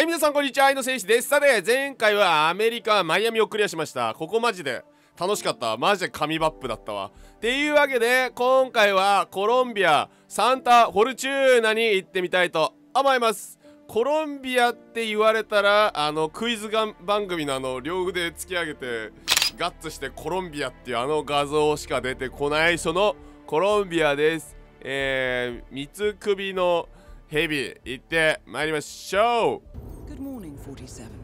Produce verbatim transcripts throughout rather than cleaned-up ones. はい、皆さんこんにちは、愛の戦士です。さて、前回はアメリカ、マイアミをクリアしました。ここマジで楽しかった。マジで神バップだったわ。っていうわけで、今回はコロンビア、サンタ・フォルチューナに行ってみたいと思います。コロンビアって言われたら、あの、クイズ番組のあの、両腕突き上げて、ガッツしてコロンビアっていうあの画像しか出てこない、そのコロンビアです。えー、三つ首の蛇、行ってまいりましょう。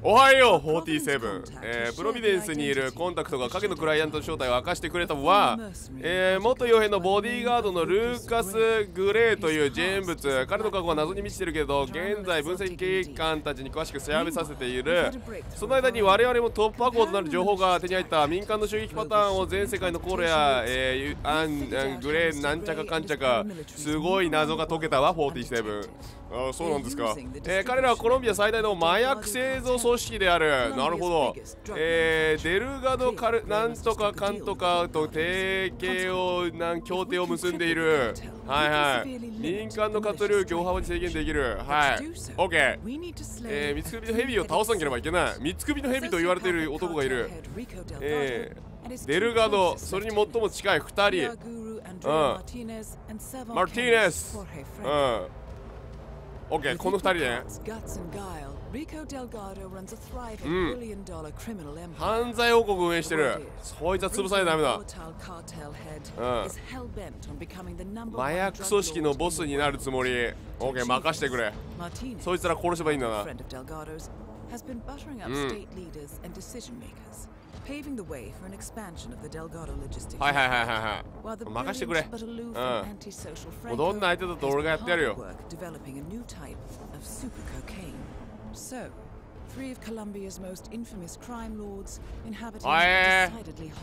おはようフォーティーセブン、えー、プロビデンスにいるコンタクトが影のクライアントの正体を明かしてくれたのは、えー、元傭兵のボディーガードのルーカス・グレイという人物。彼の過去は謎に満ちているけど、現在分析官たちに詳しく調べさせている。その間に我々も突破口となる情報が手に入った。民間の襲撃パターンを全世界のコロや、えー、アングレイなんちゃかかんちゃか、すごい謎が解けたわフォーティーセブン。ああ、そうなんですか。えー、彼らはコロンビア最大の麻薬製造組織である。なるほど。えー、デルガドカルなんとかかんとかと提携をなん協定を結んでいる。はいはい。民間の活動領域を大幅に制限できる。はい。オッケー。えー、三つ首のヘビを倒さなければいけない。三つ首のヘビと言われている男がいる。えー、デルガド、それに最も近いふたり。うん。マルティネス。うん。オッケー、このふたりね。うん、犯罪王国を運営してる。そいつは潰されダメだ。うん、麻薬組織のボスになるつもり。オッケー、任してくれ。そいつら殺せばいいんだな。うん、はいはいはいはいはい。任してくれ。うん。もうどんな相手だと俺がやってやるよ。はい。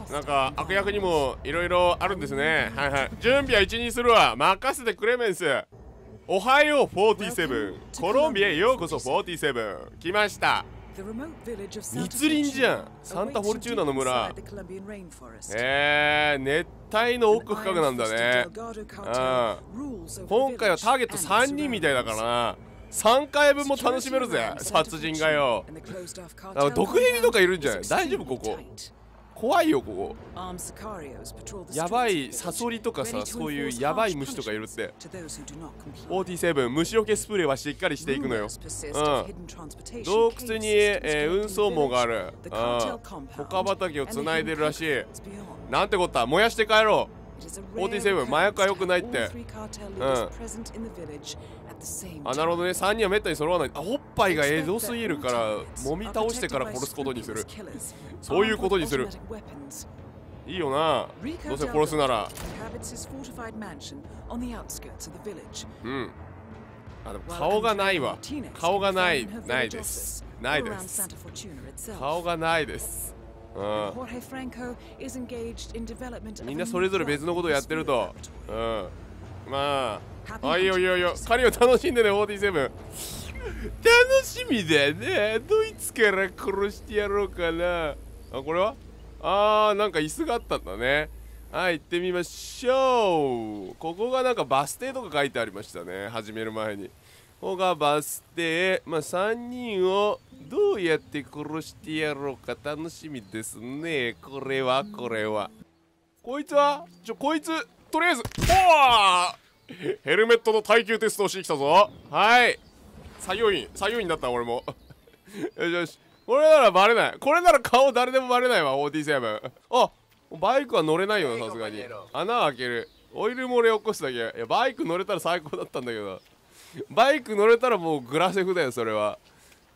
なんか悪役にもいろいろあるんですね。はいはい。準備は一任するわ。任せてくれメンス。おはようフォーティーセブン。コロンビアへようこそフォーティーセブン。来ました。密林じゃん、サンタ・フォルチューナの村。えー、熱帯の奥深くなんだね。うん、今回はターゲットさんにんみたいだからな。さんかいぶんも楽しめるぜ、殺人がよ。毒蛇とかいるんじゃない？大丈夫ここ。怖いよここ。やばいサソリとかさ、そういうやばい虫とかいるって。フォーティーセブン、虫よけスプレーはしっかりしていくのよ。うん、洞窟に、えー、運送網がある。うん、ほか畑をつないでるらしい。なんてこった、燃やして帰ろうフォーティーセブン。麻薬は良くないって。うん、あ、なるほどね。さんにんはめったに揃わない。あ、おっぱいがエゾすぎるから揉み倒してから殺すことにする。そういうことにする。いいよな、どうせ殺すなら。うん、あ、でも顔がないわ。顔がないないですないです顔がないです。うん、みんなそれぞれ別のことをやってると。うん、まあ、あ、いいよいいよいいよ。狩りを楽しんでねフォーティーセブン。楽しみだね。ドイツから殺してやろうかな。あ、これはあー、なんか椅子があったんだね。はい、行ってみましょう。ここがなんかバス停とか書いてありましたね、始める前に。ここがバス停。まあさんにんをどうやって殺してやろうか楽しみですね。これはこれはこいつはちょこいつとりあえずおーヘルメットの耐久テストをしてきたぞ。はい、作業員作業員だった俺も。よしよし、これならバレない。これなら顔誰でもバレないわフォーティーセブン。あ、バイクは乗れないよな、さすがに。穴開ける、オイル漏れ起こすだけ。いや、バイク乗れたら最高だったんだけど。バイク乗れたらもうグラセフだよそれは。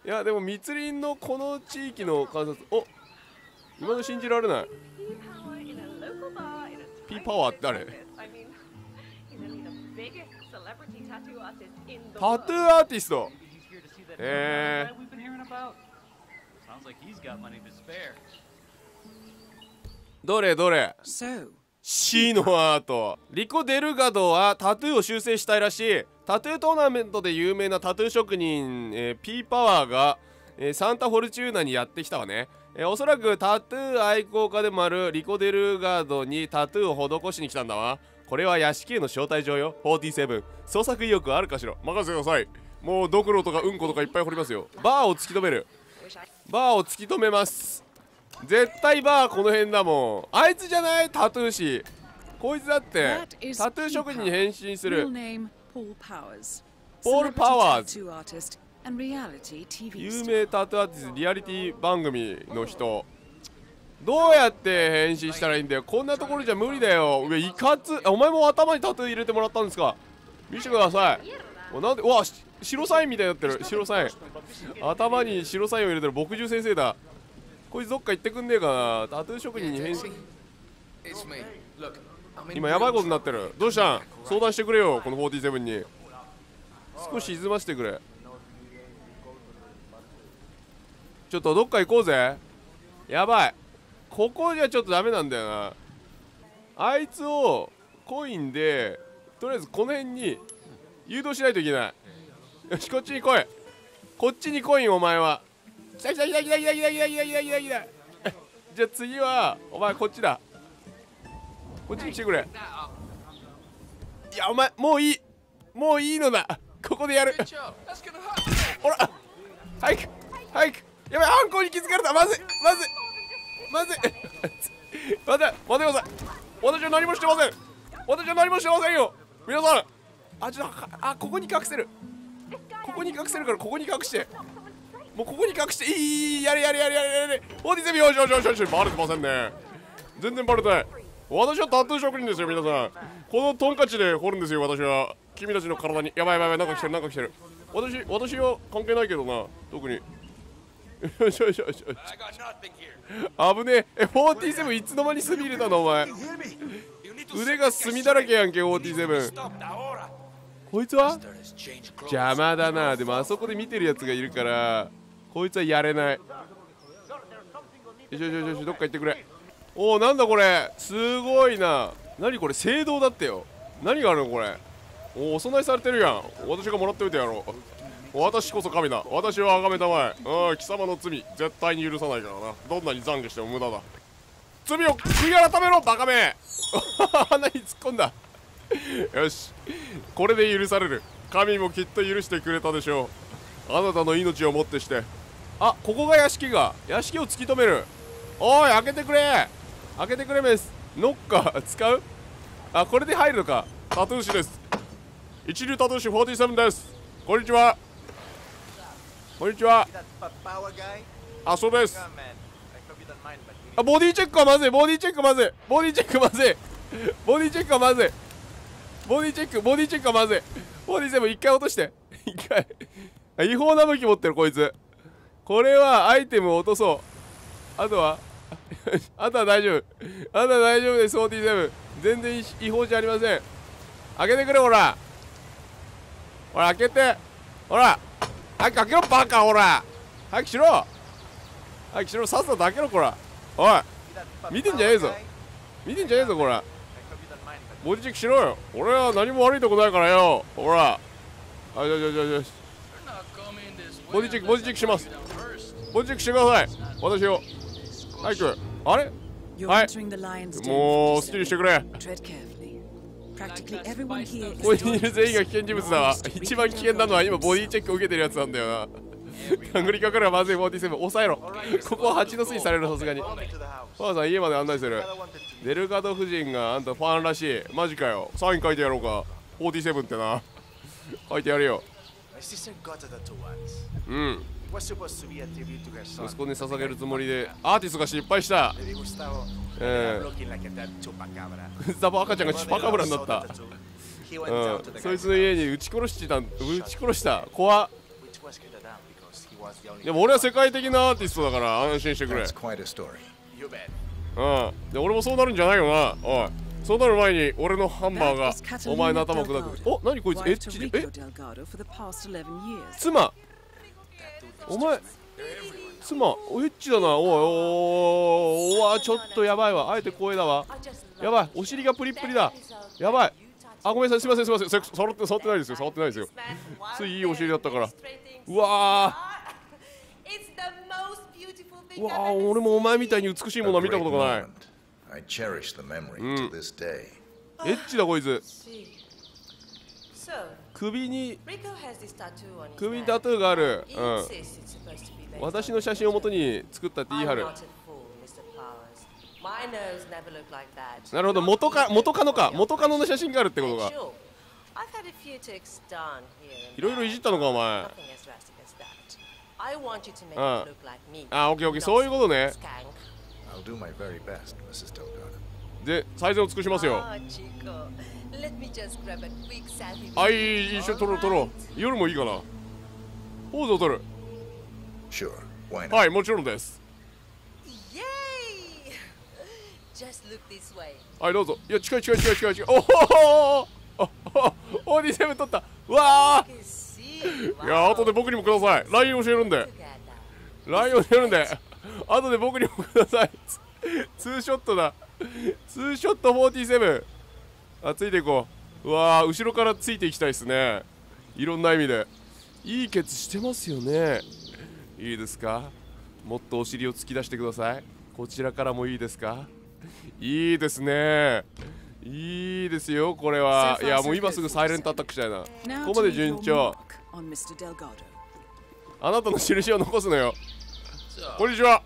いや、でも密林のこの地域の観察、お、今の信じられない。ピーパワーって誰？タトゥーアーティスト。えー、どれどれ。C のアート。リコ・デルガドはタトゥーを修正したいらしい。タトゥートーナメントで有名なタトゥー職人、えー、P パワーが、えー、サンタ・フォルチューナにやってきたわね。えー、おそらくタトゥー愛好家でもあるリコ・デルガドにタトゥーを施しに来たんだわ。これは屋敷への招待状よフォーティーセブン。捜索意欲はあるかしら。任せてください。もうドクロとかうんことかいっぱい掘りますよ。バーを突き止める、バーを突き止めます。絶対バーこの辺だもん。あいつじゃない、タトゥー師。こいつだってタトゥー職人に変身するポール・パワーズ、有名タトゥーアーティスト、リアリティ番組の人。どうやって変身したらいいんだよ。こんなところじゃ無理だよ。上いかつ、お前も頭にタトゥー入れてもらったんですか。見せてください。なんで、うわ、白サインみたいになってる。白サイン、頭に白サインを入れてる墨汁先生だ。こいつどっか行ってくんねえかな。タトゥー職人に変身。今やばいことになってる。どうしたん、相談してくれよ。このフォーティーセブンに少し沈ませてくれ。ちょっとどっか行こうぜ。やばい、ここじゃちょっとダメなんだよな。あいつをコインでとりあえずこの辺に誘導しないといけない。よし、こっちに来い。こっちに来い。お前は来た来た来た来た来た来た来た来た来た来たじゃあ次はお前こっちだ。こっちに来てくれ。いやお前もういい、もういいのだ。ここでやる。ほら、早く早く。やばい、犯行に気づかれた。まずいまずいまずい待て待てください。私は何もしてません。私は何もしてませんよ皆さん。あ、ちょっと、あ、ここに隠せる、ここに隠せるから、ここに隠して、もうここに隠して、いいいい、やれやれやれやれやれ。フォーティーセブン、よしよしよしよし。バレてませんね、全然バレてない。私はタトゥー職人ですよ皆さん。このトンカチで掘るんですよ私は。君たちの体に。やばいやばいやばい、なんか来てるなんか来てる。私私は関係ないけどな、特に。よしよしよしよし。危ねえ。え、フォーティーセブンいつの間に墨入れたのお前。腕が墨だらけやんけ、フォーティーセブン。こいつは邪魔だな。でもあそこで見てるやつがいるからこいつはやれない。よしよしよし、どっか行ってくれ。おお、なんだこれ、すごいな。何これ、聖堂だってよ。何があるのこれ。おお、お供えされてるやん。私がもらっておいてやろう。私こそ神だ。私は崇めたまえ。うん、貴様の罪絶対に許さないからな。どんなに懺悔しても無駄だ。罪を悔い改めろバカめ鼻に突っ込んだよし、これで許される。神もきっと許してくれたでしょう。あなたの命をもってして。あ、ここが屋敷が、屋敷を突き止める。おい、開けてくれ開けてくれメス。ノッカー使う。あ、これで入るのか。タトゥー師です、一流タトゥー師フォーティーセブンです。こんにちはこんにちは。あ、そうです。あ、ボディチェックはまずい、ボディチェックまずい、ボディチェックまずい、ボディチェックはまずい、ボディチェック、ボディチェックはまずい。フォーティーセブン一回落として一回違法な武器持ってるこいつ。これはアイテムを落とそう。あとはあとは大丈夫、あとは大丈夫ですフォーティーセブン。全然違法じゃありません。開けてくれ、ほらほら開けて、ほら早く開けろバカ、ほら早くしろ早くしろ、さっさと開けろこら。おい、見てんじゃねえぞ見てんじゃねえぞこら。ボディチェックしろよ。俺は何も悪いとこないからよ。ほら、あ、よしよしよし。ボディチェックボディチェックします。ボディチェックしてください私を。早く、あれ、はい、もうスティールしてくれ。ここにいる全員が危険人物だわ。一番危険なのは今ボディチェックを受けてるやつなんだよな。殴りかかるはまずいフォーティーセブン、抑えろここは蜂の巣にされる。さすがにファーさん家まで案内する。デルガド夫人があんたファンらしい。マジかよ、サイン書いてやろうか。フォーティーセブンってな、書いてやるよ。うん、息子に捧げるつもりでアーティストが失敗した。えー、グスタボ赤ちゃんがチュパカブラになったうん、そいつの家に撃ち殺した撃ち殺した怖っ。でも俺は世界的なアーティストだから安心してくれ。うんで俺もそうなるんじゃないよな。おい、そうなる前に俺のハンマーがお前の頭を砕く。お、何こいつ、エッチえ妻、お前妻、おエッチだな。おいおいおわ、ちょっとやばいわ。あえて光栄だわ。やばい、お尻がプリップリだ。やばい、あ、ごめんなさい、すいませんすいません、触って触ってないですよ触ってないですよついいいお尻だったから。うわーうわー、俺もお前みたいに美しいものは見たことがない。うん、エッチだこいつ。首に首にタトゥーがある、うん、私の写真を元に作ったって言い張る。なるほど、元カ元カノか、元カノの写真があるってことか。いろいろいじったのかお前。ああ、あ、オッケーオッケー、そういうことね。で、サイズを尽くしますよ。あい、一緒に撮ろう撮ろう。夜もいいかな。ポーズを撮る。はい、もちろんです。はい、どうぞ。いや、近い近い近い近い近い。おお。お、にセブン取った。わあ。いや、後で僕にもください。ライン教えるんで。ライン教えるんで。後で僕にもください。ツーショットだ。ツーショットフォーティーセブン。あ、ついていこう。うわあ、後ろからついていきたいですね。いろんな意味で。いいケツしてますよね。いいですか。もっとお尻を突き出してください。こちらからもいいですか。いいですね。いいですよ、これは。いや、もう今すぐサイレントアタックしたいな。ここまで順調。あなたの印を残すのよ。こんにちは。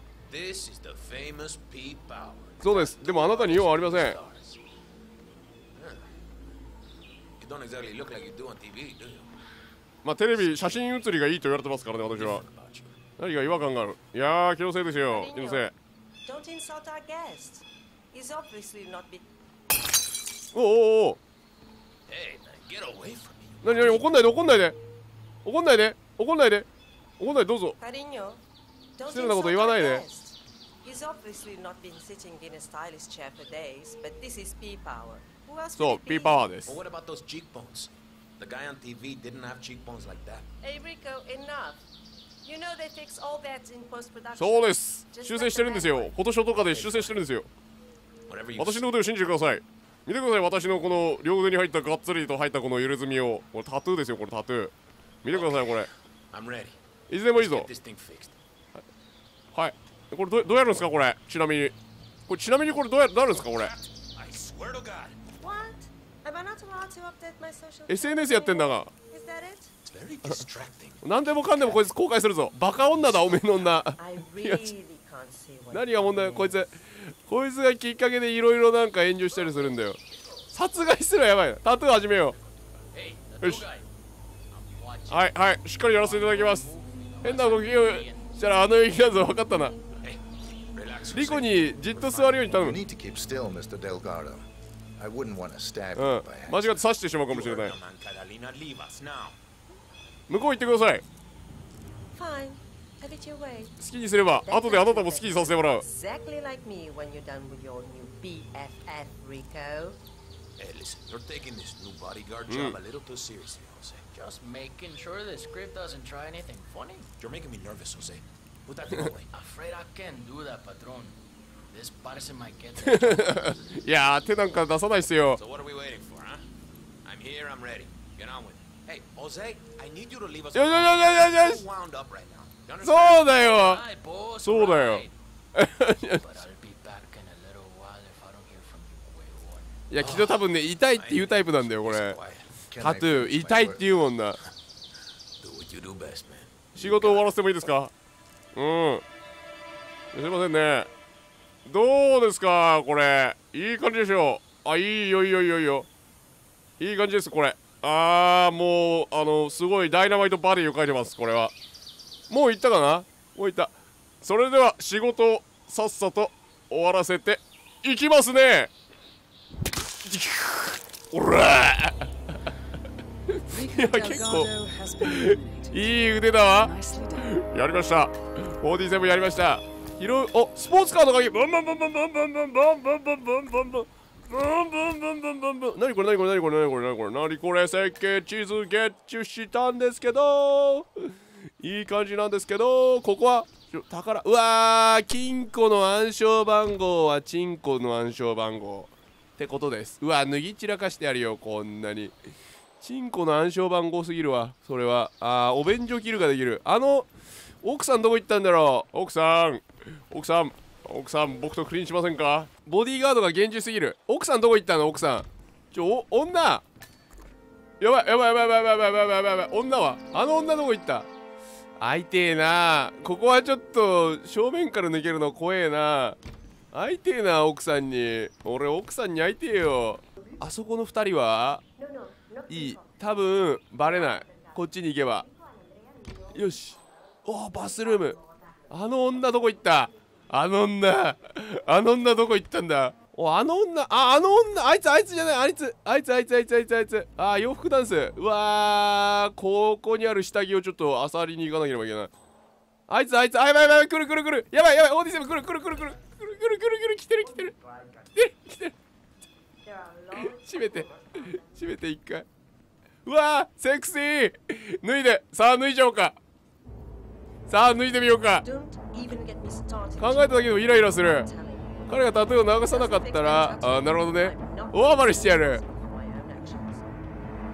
そうです。でもあなたに用はありません。まあ、テレビ、写真写りがいいと言われてますからね、私は。何が違和感がある。いやー、気のせいですよ、気のせい。おおお、なになに、怒んないで怒んないで怒んないで怒んないで怒んないで、どうぞ。失礼なこと言わないで。そう、Pパワーです。そうです。修正してるんですよ。フォトショーとかで修正してるんですよ。私のことを信じてください。見てください、私のこの両腕に入ったガッツリと入ったこのゆるずみを。これタトゥーですよ、これタトゥー。見てください、これ。いつでもいいぞ。はい。これ ど, どうやるんですか、これ。ちなみに。これちなみにこれどうやるんですか、これ。エスエヌエス やってんだが。何でもかんでもこいつ後悔するぞ。バカ女だ、おめえの女。何が問題、こいつ。こいつがきっかけでいろいろなんか炎上したりするんだよ。殺害するはやばいな。タトゥー始めよう。よし。はいはい、しっかりやらせていただきます。変な動きをしたらあの雪だぞ、分かったな。リコにじっと座るように頼む。うん、間違って刺してしまうかもしれない。向こう行ってください。好きにすれば、後であなたも好きにさせてもらう。いやー、手なんか出さないっすよ。そうだよ、そうだよ。いや、きっと多分ね、痛いっていうタイプなんだよ、これ。タトゥー、痛いっていうもんな。仕事を終わらせてもいいですか。うん。すいませんね。どうですか、これ。いい感じでしょう。あ、いいよ、いいよ、いいよ、いいよ。いい感じです、これ。あー、もう、あの、すごいダイナマイトバディを書いてます、これは。もう行ったかな？もう行った。それでは仕事をさっさと終わらせていきますね。おらー。いや、結構いい腕だわ。やりました。フォーティーセブンやりました。広い、お、スポーツカーの鍵。ブンブンブンブンブンブンブンブンブンブンブンブンブン。なにこれなにこれなにこれなにこれなにこれなにこれ、設計地図ゲッチュしたんですけど。いい感じなんですけど、ここは宝。うわー、金庫の暗証番号はチンコの暗証番号ってことです。うわ、脱ぎ散らかしてやるよ、こんなに。チンコの暗証番号すぎるわ、それは。あー、お便所キルができる。あの奥さんどこ行ったんだろう。奥さん、奥さん、奥さん、僕と不倫しませんか。ボディーガードが厳重すぎる。奥さんどこ行ったの、奥さん。ちょ、お、女、やばいやばいやばいやばいやばいやばいやばい。女はあの女どこ行った？会いてえな。ここはちょっと正面から抜けるの怖えな。会いてえな、奥さんに。俺奥さんに会いてえよ。あそこのふたりはいい、多分バレない。こっちに行けばよし。おー、バスルーム。あの女どこ行った？あの女あの女どこ行ったんだ？お、あの女、あ、あの女、あいつ、あいつじゃない、あいつ、あいつ、あいつ、あいつ、あいつ、あいつ、あ、洋服ダンス。うわー、ここにある下着をちょっと漁りに行かなければいけない。あいつ、あいつ、あ、やばいやばい、来る来る来る、やばいやばい、オーディセム来る来る来る来る来る来る来る来る、来てる来てる来てる来てる。閉めて、閉めて一回。うわー、セクシー。脱いで、さあ脱いじゃおうか。さあ脱いでみようか。考えただけでもイライラする。彼が例えを流さなかったら、あ、なるほどね。大暴れしてやる。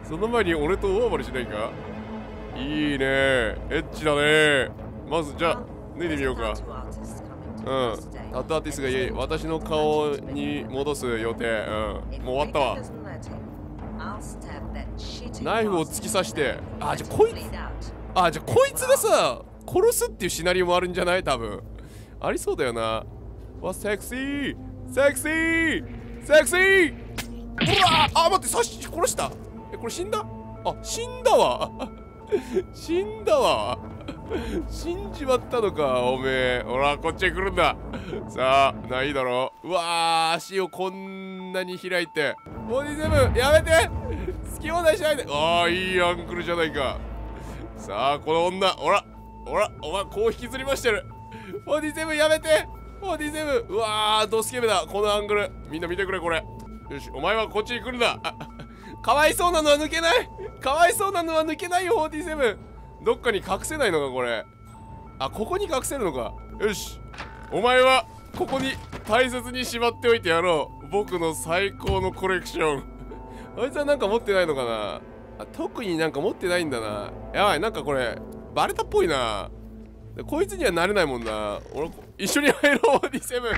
その前に俺と大暴れしないか。いいね、エッチだね。まずじゃあ脱いでみようか。うん、タトゥアーティスがいい、私の顔に戻す予定。うん、もう終わったわ。ナイフを突き刺して、あ、じゃあこいつ、あ、じゃあこいつがさ殺すっていうシナリオもあるんじゃない？多分ありそうだよな。わ、セクシーセクシーセクシー。うわあ、待って、刺し殺した。え、これ死んだ？あ、死んだわ死んだわ死んじまったのか、おめえ。ほら、こっちへ来るんださあ、ないだろう。うわー、足をこんなに開いて。ボディセブンやめて好き放題しないで。ああ、いいアンクルじゃないか。さあ、この女、ほらほら、お前こう引きずりましてる。ボディセブンやめてフォーティーセブン。うわー、ドスケベだこのアングル。みんな見てくれこれ。よし、お前はこっちに来るんだ。かわいそうなのは抜けない、かわいそうなのは抜けないよ。フォーティーセブンどっかに隠せないのかこれ。あ、ここに隠せるのか。よし、お前はここに大切にしまっておいてやろう。僕の最高のコレクションあいつはなんか持ってないのかな。あ、特になんか持ってないんだな。やばい、なんかこれバレたっぽいな。こいつにはなれないもんな。俺、一緒に入ろう、フォーティーセブン。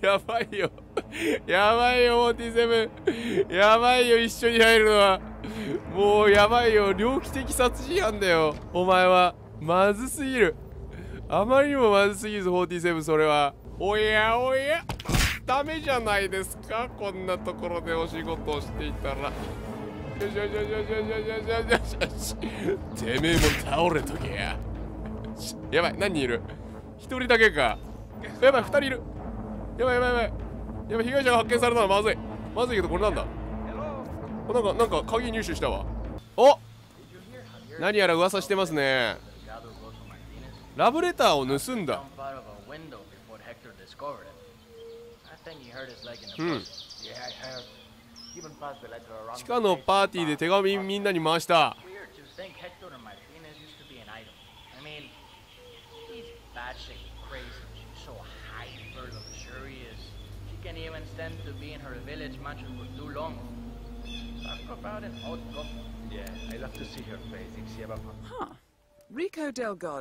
やばいよ。やばいよ、フォーティーセブン。やばいよ、一緒に入るのは。もう、やばいよ。猟奇的殺人犯だよ。お前は、まずすぎる。あまりにもまずすぎるぞ、フォーティーセブン、それは。おやおや、ダメじゃないですか。こんなところでお仕事をしていたら。よしよしよしよしよしよしよしよし。てめえも倒れとけや。やばい、何人いる？一人だけか。やばい、二人いる。やばいやばいやばいやばい。被害者が発見されたのはまずい、まずいけど、これなんだ？なんかなんか鍵入手したわ。お、何やら噂してますね。ラブレターを盗んだ。うん、地下のパーティーで手紙みんなに回した。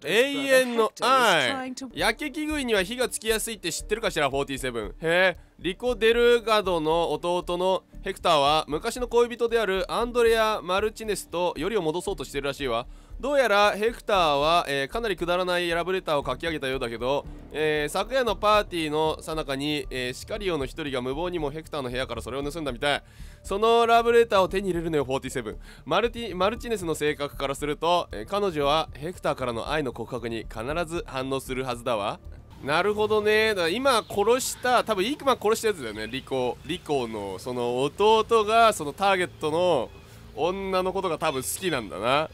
永遠の愛。焼け木食いには火がつきやすいって知ってるかしら、フォーティーセブン。へえ。リコ・デルガドの弟のヘクターは昔の恋人であるアンドレア・マルチネスとよりを戻そうとしてるらしいわ。どうやらヘクターは、えー、かなりくだらないラブレターを書き上げたようだけど、えー、昨夜のパーティーの最中に、えー、シカリオの一人が無謀にもヘクターの部屋からそれを盗んだみたい。そのラブレターを手に入れるのよ、フォーティーセブン。マルティ、マルチネスの性格からすると、えー、彼女はヘクターからの愛の告白に必ず反応するはずだわ。なるほどね。だから今殺した、多分イークマン殺したやつだよね、リコ、リコのその弟がそのターゲットの女のことが多分好きなんだな。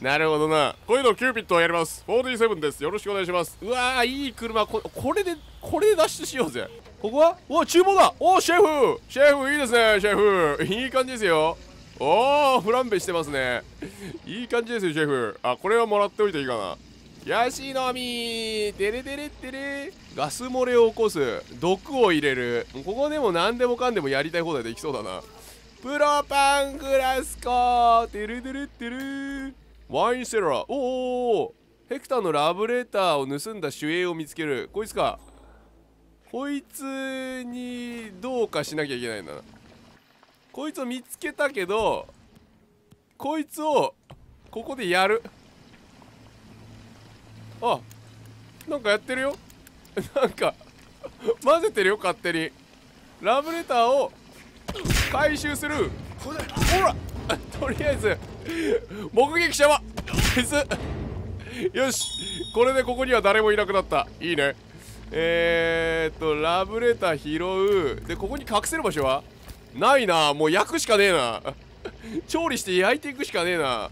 なるほどな。こういうのをキューピッドはやります。フォーティーセブンです、よろしくお願いします。うわー、いい車。 こ, これでこれで脱出しようぜ。ここはお、厨房だ。お、シェフシェフいいですね。シェフいい感じですよ。おお、フランベしてますね。いい感じですよ、シェフ。あ、これはもらっておいていいかな。ヤシの実、デレデレデレ。ガス漏れを起こす、毒を入れる。ここでも何でもかんでもやりたい放題できそうだな。プロパングラスコ、デレデレデレ。ワインセラー。おお、ヘクターのラブレターを盗んだ守衛を見つける。こいつか。こいつにどうかしなきゃいけないんだな。こいつを見つけたけど、こいつをここでやる。あ、なんかやってるよ。なんか混ぜてるよ勝手に。ラブレターを回収する。ほらとりあえず目撃者はよし、これでここには誰もいなくなった。いいね。えーっとラブレター拾う。でここに隠せる場所はないな。もう焼くしかねえな。調理して焼いていくしかねえな。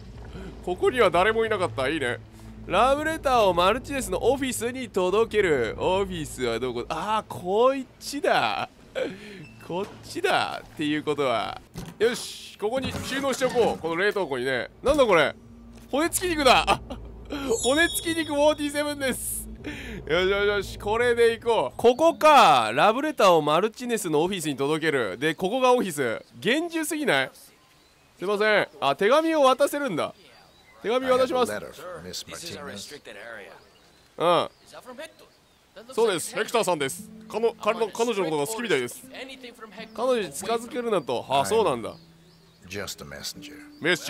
ここには誰もいなかった。いいね。ラブレターをマルチネスのオフィスに届ける。オフィスはどこだ。ああこっちだこっちだっていうことは、よしここに収納しておこう。この冷凍庫にね。なんだこれ、骨付き肉だ骨付き肉フォーティーセブンです。よしよしよし、これでいこう。ここか。ラブレターをマルチネスのオフィスに届ける。でここがオフィス。厳重すぎない？すいません。あ、手紙を渡せるんだ。手紙渡します。うん。そうです。ヘクターさんです。彼の彼の彼女のことが好きみたいです。彼女に近づけるなと。あ、そうなんだ。メッセ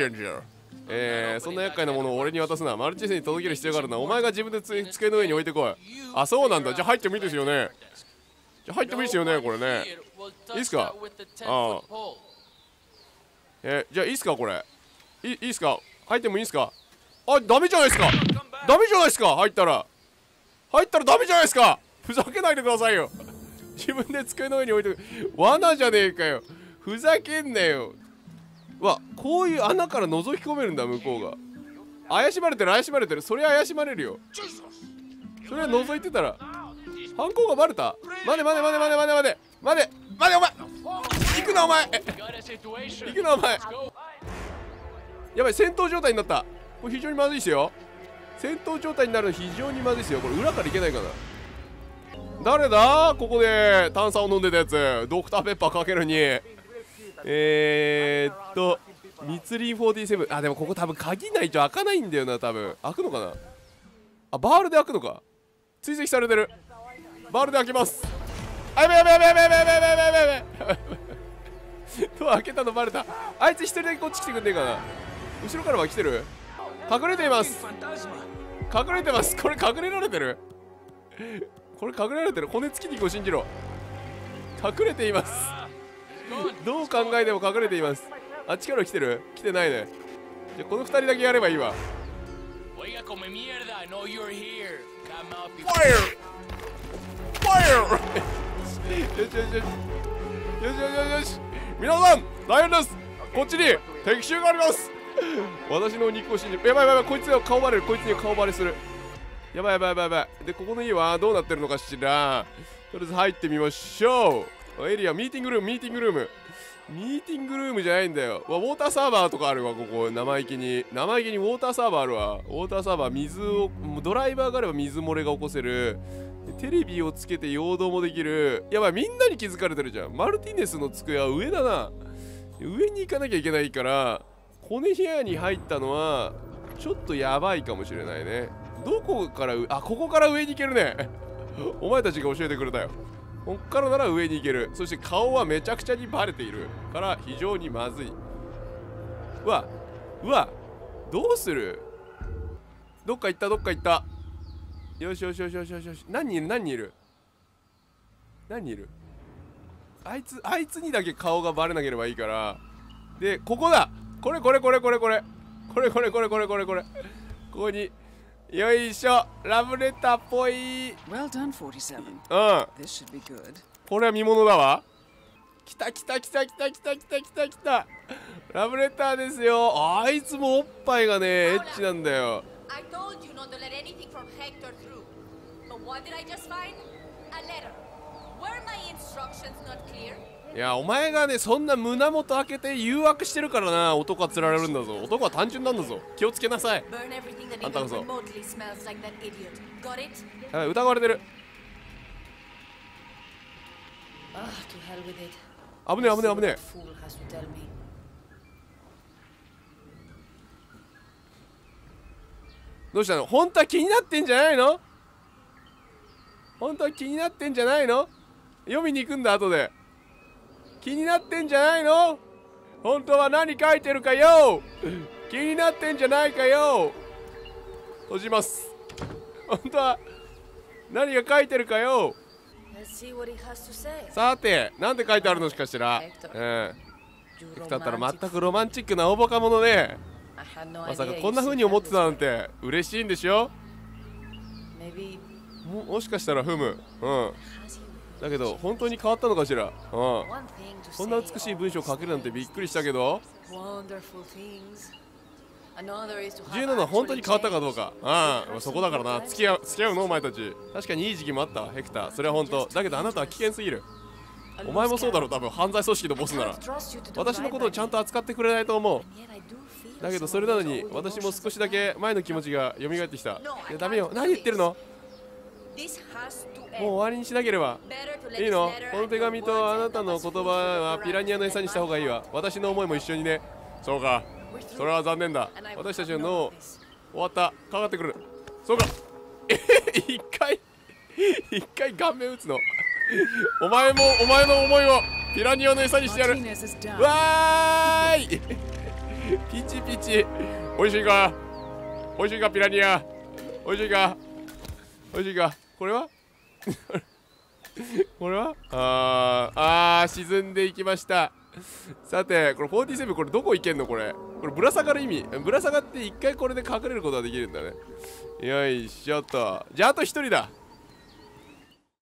ンジャー。えー、そんな厄介なものを俺に渡すな。マルチネスに届ける必要があるな。お前が自分で机の上に置いてこい。あ、そうなんだ。じゃあ入ってもいいですよね。じゃあ入ってもいいですよね、これね。いいですか？ああ。えー、じゃあいいですかこれ。いいですか？入ってもいいですか？あ、ダメじゃないですか。ダメじゃないですか。入ったら入ったらダメじゃないですか。ふざけないでくださいよ自分で机の上に置いて、罠じゃねえかよ。ふざけんなよ。わ、こういう穴から覗き込めるんだ。向こうが怪しまれてる怪しまれてる。それ怪しまれるよ。それは覗いてたら犯行がバレた。待て待て待て待て待て待て待て待て、お前行くなお前行くなお前。やばい、戦闘状態になった。これ非常にまずいですよ。戦闘状態になるの非常にまずいですよ。これ裏からいけないかな。誰だここで炭酸を飲んでたやつ。ドクターペッパーかけるに。えーっと密林フォーティーセブン。あ、でもここ多分鍵ないと開かないんだよな。多分開くのかな。あ、バールで開くのか。追跡されてる。バールで開けます。あ、やべやべやべやべやべやべやべやべドア開けたのバレた。あいつ一人だけこっち来てくんねえかな。後ろからは来てる。隠れています。隠れてます。これ隠れられてるこれ隠れられてる。骨付き肉を信じろ。隠れています。どう考えても隠れています。あっちから来てる。来てないね。じゃあこのふたりだけやればいいわ。ファイアファイアよしよしよしよしよしよし、皆さんライオンです。こっちに敵襲があります。私の肉を信じる。やばいやばい、こいつには顔バレる。こいつには顔バレする。やばいやばいやばいやばい。でここの家はどうなってるのかしら。とりあえず入ってみましょう。エリアミーティングルームミーティングルームミーティングルームじゃないんだよ。わ、ウォーターサーバーとかあるわ。ここ生意気に生意気にウォーターサーバーあるわ。ウォーターサーバー、水をドライバーがあれば水漏れが起こせる。テレビをつけて陽動もできる。やばい、みんなに気づかれてるじゃん。マルティネスの机は上だな。上に行かなきゃいけないから、この部屋に入ったのはちょっとやばいかもしれないね。どこから、あ、ここから上に行けるねお前たちが教えてくれたよ。こっからなら上に行ける。そして顔はめちゃくちゃにバレているから非常にまずい。うわうわ、どうする。どっか行ったどっか行った。よしよしよしよしよしよし。何人いる何人いる何人いる。あいつあいつにだけ顔がバレなければいいから。でここだ。これこれこれこれこれこれこれこれこれこれこれここによいしょ。ラブレターっぽい。うん、これは見物だわ。来た来た来た来た来た来た来た来た。ラブレターですよ。あいつもおっぱいがねエッチなんだよ。いや、お前がね、そんな胸元開けて誘惑してるからな。男は釣られるんだぞ。男は単純なんだぞ。気をつけなさい。あんたこそ。あ、疑われてる。危ねえ危ねえ危ねえ。どうしたの？本当は気になってんじゃないの？本当は気になってんじゃないの？読みに行くんだ後で。気になってんじゃないの？本当は何書いてるかよ、気になってんじゃないかよ。閉じます。本当は何が書いてるかよ。さて、なんて書いてあるのかしら。うん。だったら全くロマンチックなおぼかものね。まさかこんな風に思ってたなんて嬉しいんでしょ。も, もしかしたらフム、うん。だけど本当に変わったのかしら。うん。こんな美しい文章を書けるなんてびっくりしたけど。重要なのは本当に変わったかどうか。ああ、そこだからな。付き合う、付き合うのお前たち。確かにいい時期もあった、ヘクター。それは本当。だけどあなたは危険すぎる。お前もそうだろう、多分犯罪組織のボスなら。私のことをちゃんと扱ってくれないと思う。だけどそれなのに、私も少しだけ前の気持ちが蘇ってきた。いや、ダメよ。何言ってるの？もう終わりにしなければいいの？この手紙とあなたの言葉はピラニアの餌にした方がいいわ。私の思いも一緒にね。そうか。それは残念だ。私たちの脳終わった。かかってくる。そうか。え一回一回顔面打つの。お前もお前の思いをピラニアの餌にしてやる。わーい。ピチピチ。おいしいかおいしいかピラニア。おいしいかおいしいか。これはこれはあーあー、沈んでいきました。さて、これよんじゅうなな、これどこ行けんのこれ。これぶら下がる意味。ぶら下がって一回これで隠れることができるんだね。よいしょっと。じゃああと一人だ。